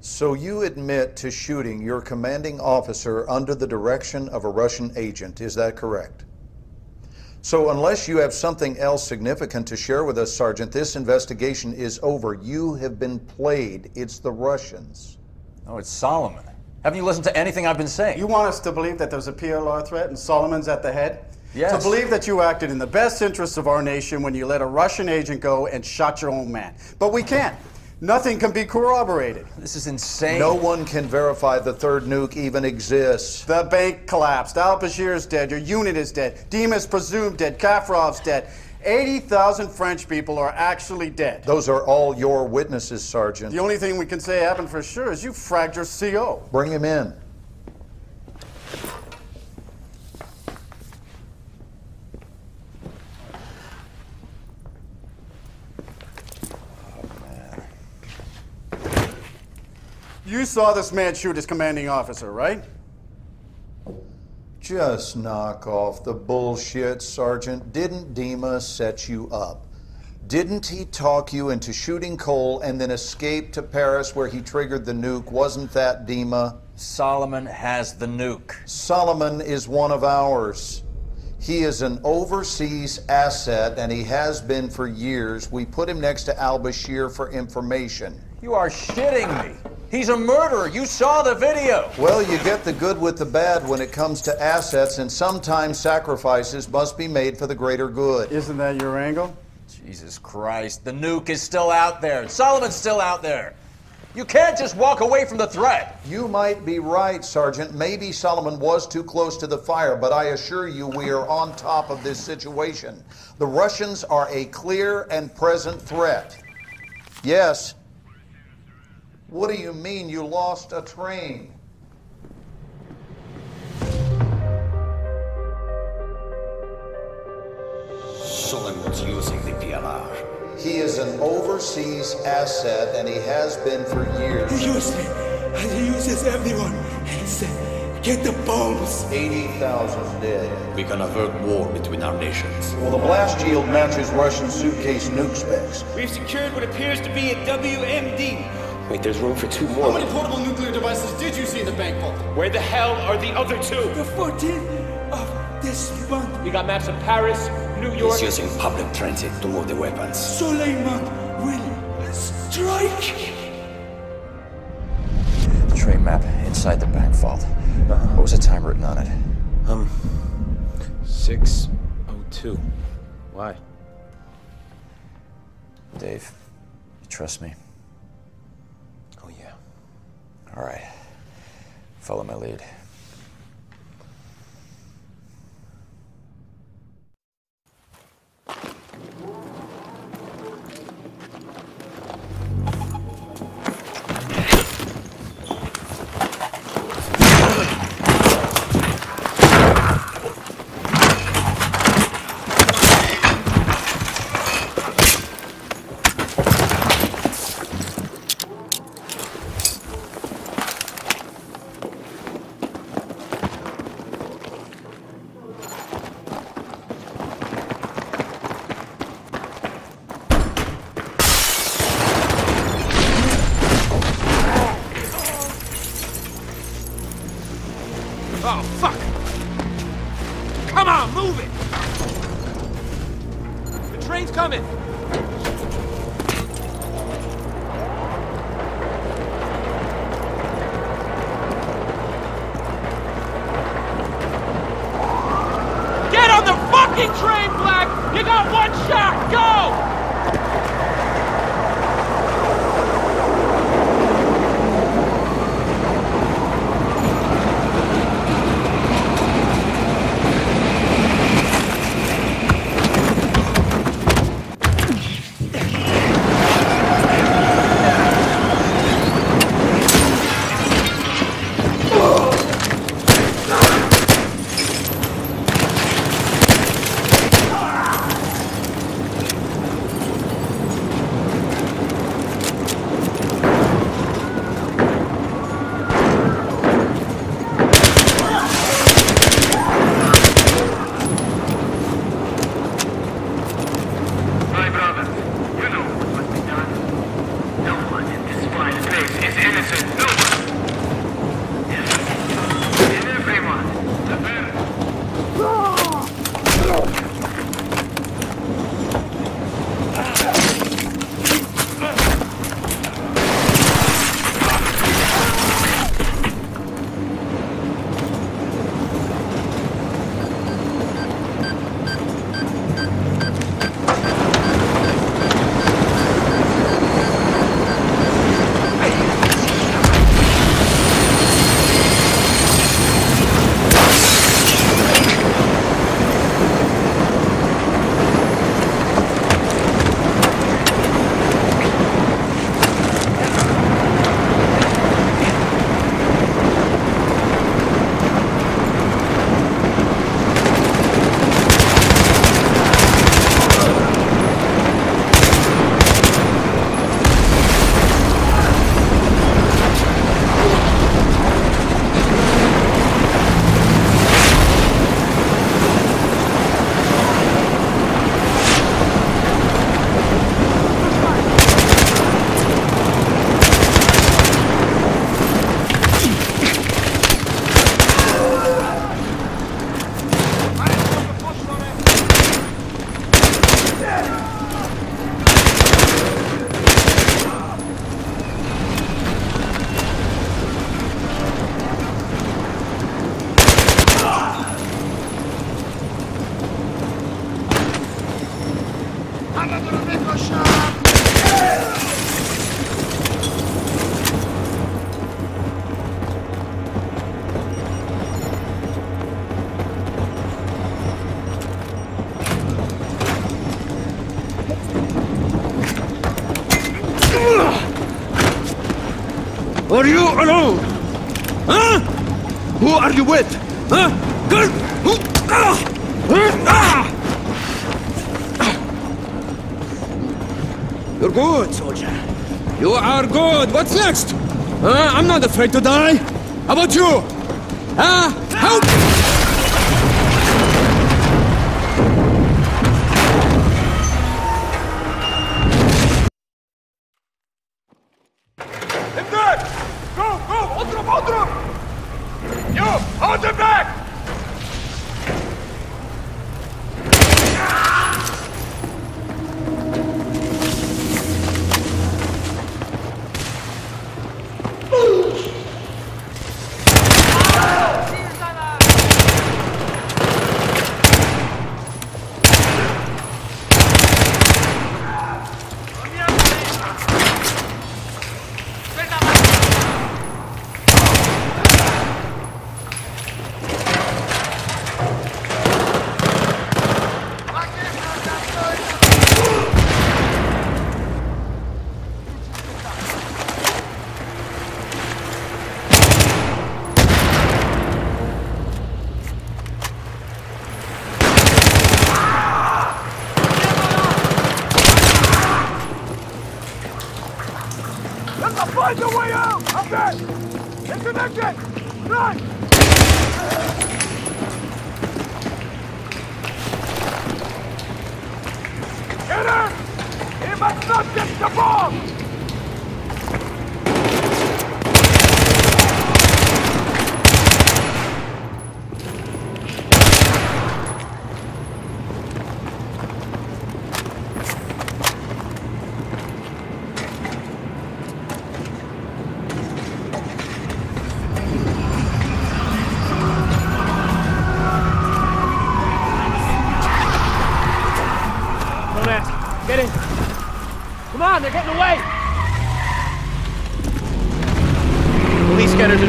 So you admit to shooting your commanding officer under the direction of a Russian agent, is that correct? So unless you have something else significant to share with us, Sergeant, this investigation is over. You have been played. It's the Russians. No, it's Solomon. Haven't you listened to anything I've been saying? You want us to believe that there's a PLR threat and Solomon's at the head? Yes. To believe that you acted in the best interests of our nation when you let a Russian agent go and shot your own man. But we can't. Nothing can be corroborated. This is insane. No one can verify the third nuke even exists. The bank collapsed. Al-Bashir's dead. Your unit is dead. Dimas presumed dead. Kafrov's dead. 80,000 French people are actually dead. Those are all your witnesses, Sergeant. The only thing we can say happened for sure is you fragged your CO. Bring him in. You saw this man shoot his commanding officer, right? Just knock off the bullshit, Sergeant. Didn't Dimas set you up? Didn't he talk you into shooting Cole and then escape to Paris where he triggered the nuke? Wasn't that Dimas? Solomon has the nuke. Solomon is one of ours. He is an overseas asset, and he has been for years. We put him next to Al-Bashir for information. You are shitting me. He's a murderer. You saw the video. Well, you get the good with the bad when it comes to assets, and sometimes sacrifices must be made for the greater good. Isn't that your angle? Jesus Christ, the nuke is still out there. Solomon's still out there. You can't just walk away from the threat. You might be right, Sergeant. Maybe Solomon was too close to the fire, but I assure you we are on top of this situation. The Russians are a clear and present threat. Yes. What do you mean you lost a train? Solomon's using the PLR. He is an overseas asset, and he has been for years. He used me, and he uses everyone. He said, get the bombs. 80,000 dead. We can avert war between our nations. Well, the blast yield matches Russian suitcase nuke specs. We've secured what appears to be a WMD. Wait, there's room for two more. How many portable nuclear devices did you see in the bank vault? Where the hell are the other two? The 14th of this month. We got maps of Paris, New York. He's using public transit to move the weapons. Soleiman will strike! The train map inside the bank vault. What was the time written on it? 6:02. Why? Dave, you trust me? All right, follow my lead. Are you alone? Huh? Who are you with? Huh? Good. You're good, soldier. You are good. What's next? I'm not afraid to die. How about you? How?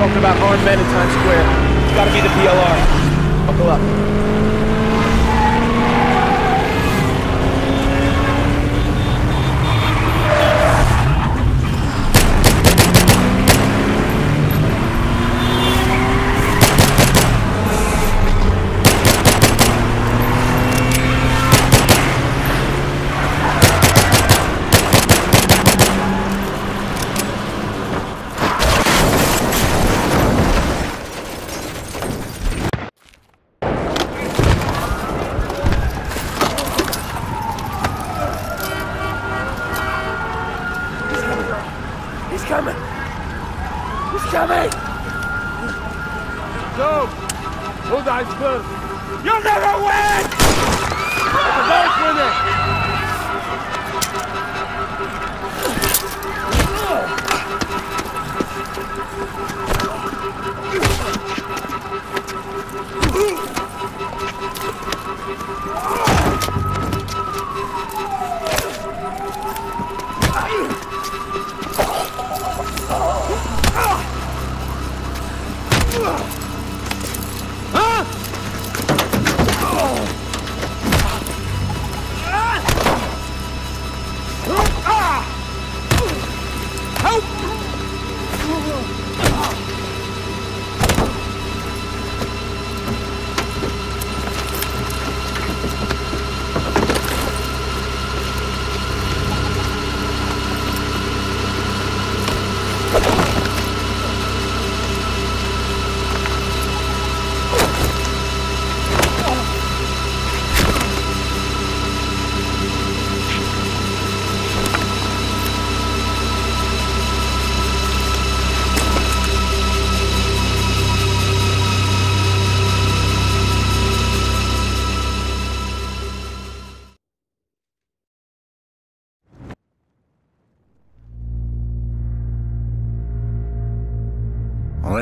Talking about armed men in Times Square. It's gotta be the PLR. Buckle up.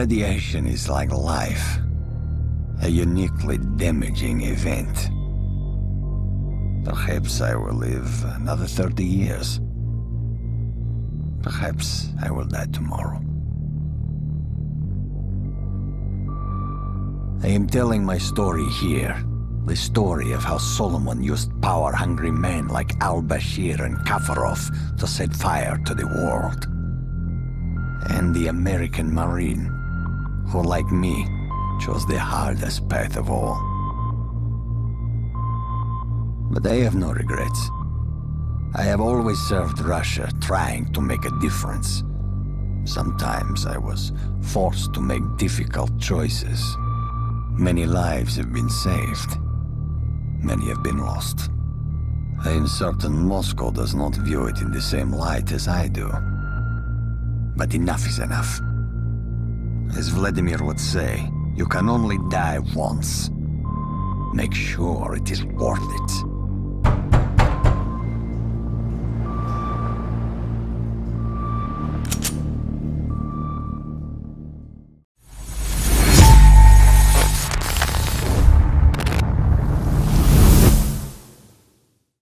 Radiation is like life, a uniquely damaging event. Perhaps I will live another 30 years. Perhaps I will die tomorrow. I am telling my story here, the story of how Solomon used power-hungry men like Al-Bashir and Kafrov to set fire to the world. and the American Marine, who, like me, chose the hardest path of all. But I have no regrets. I have always served Russia, trying to make a difference. Sometimes I was forced to make difficult choices. Many lives have been saved. Many have been lost. I am certain Moscow does not view it in the same light as I do. But enough is enough. As Vladimir would say, you can only die once. Make sure it is worth it.